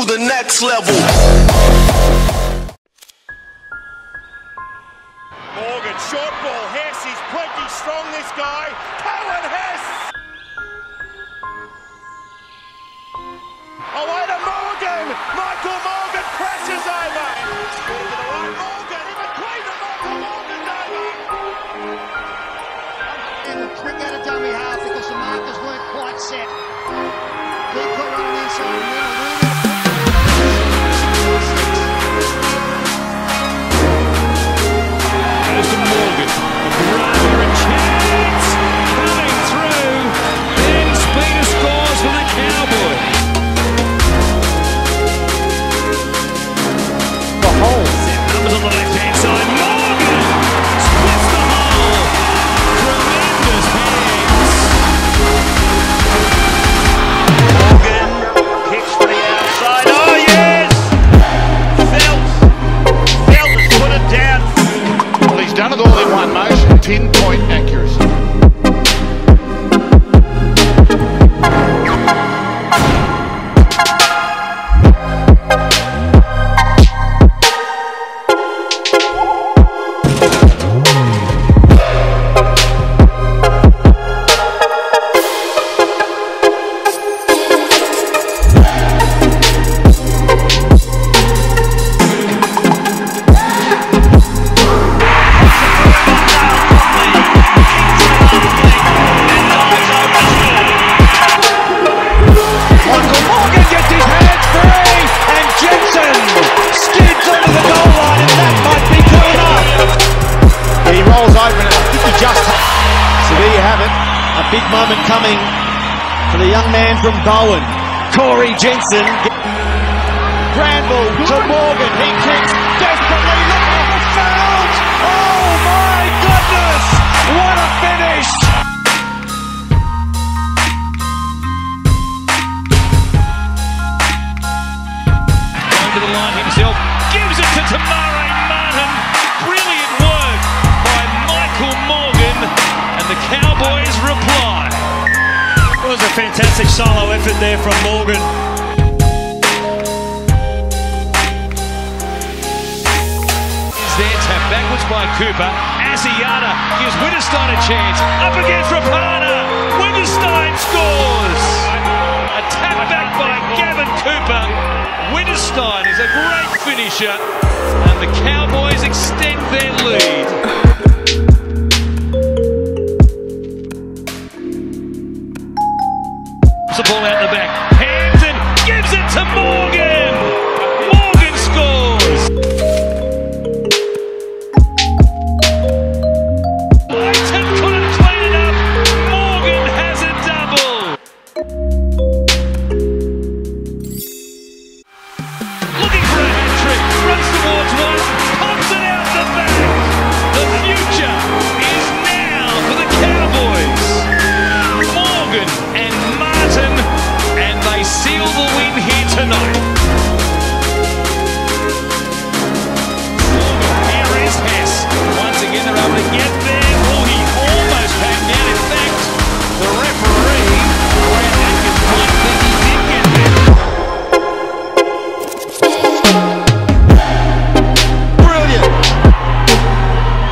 to the next level. Morgan, short ball, Hesse, he's plenty strong, this guy. Calvin Hesse! Away to Morgan! Michael Morgan presses over! To the right, Morgan, even cleaner, Michael Morgan over! And a quick out of dummy half because the markers weren't quite set. Good put on the inside, and then a winner. Goes to Morgan, a driver, a chance! Coming through, then Speeder scores for the Cowboys. On the left-hand side, Morgan splits the hole. Tremendous hands. Morgan kicks to the outside. Oh yes! Felt has put it down. Well, he's done it all in one motion. 10-point accuracy. Big moment coming for the young man from Bowen, Corey Jensen. Granville to Morgan, he kicks desperately, looking for fouls. Oh my goodness, what a finish! Going to the line himself, gives it to Tamayo. Brilliant work by Michael Morgan, and the Cowboys reply. It was a fantastic solo effort there from Morgan. Is there, tap backwards by Cooper. Asiata gives Winterstein a chance. Up against Rapana. Winterstein scores. A tap back by Gavin Cooper. Winterstein is a great finisher. And the Cowboys extend their lead. The ball out the back. Hanson gives it to Morgan. Morgan scores. Leighton couldn't clean it up. Morgan has a double. Looking for a hat trick. Runs towards one. Pops it out the back. The future is now for the Cowboys. Morgan and seal the win here tonight. Here is Hesse. Once again, they're able to get there. Oh, he almost came down. In fact, the referee ran back his point. I think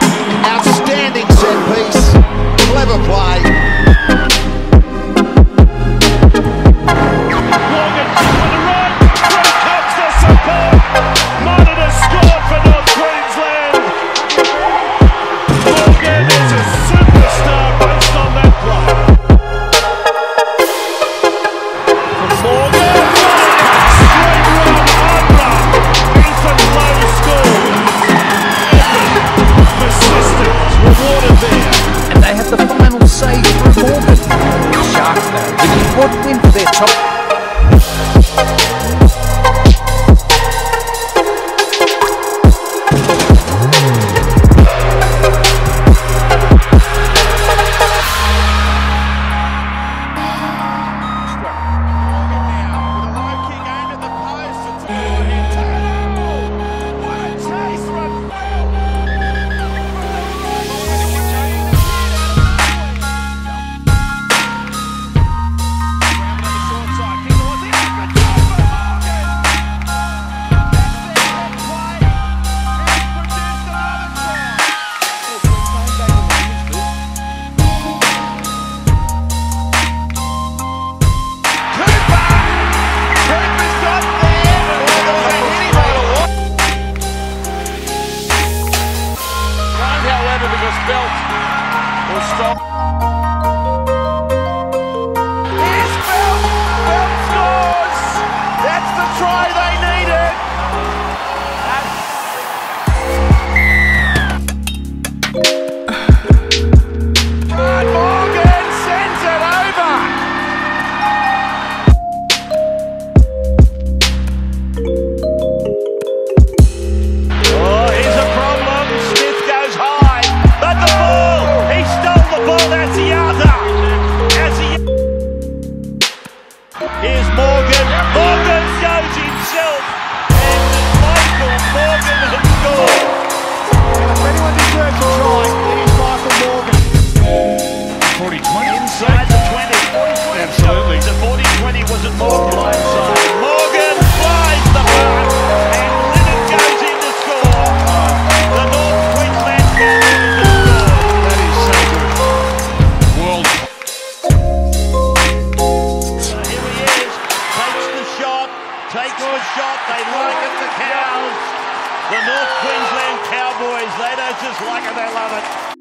he did get there. Brilliant. Outstanding set piece. Clever play. Short side. They're just like it. They love it.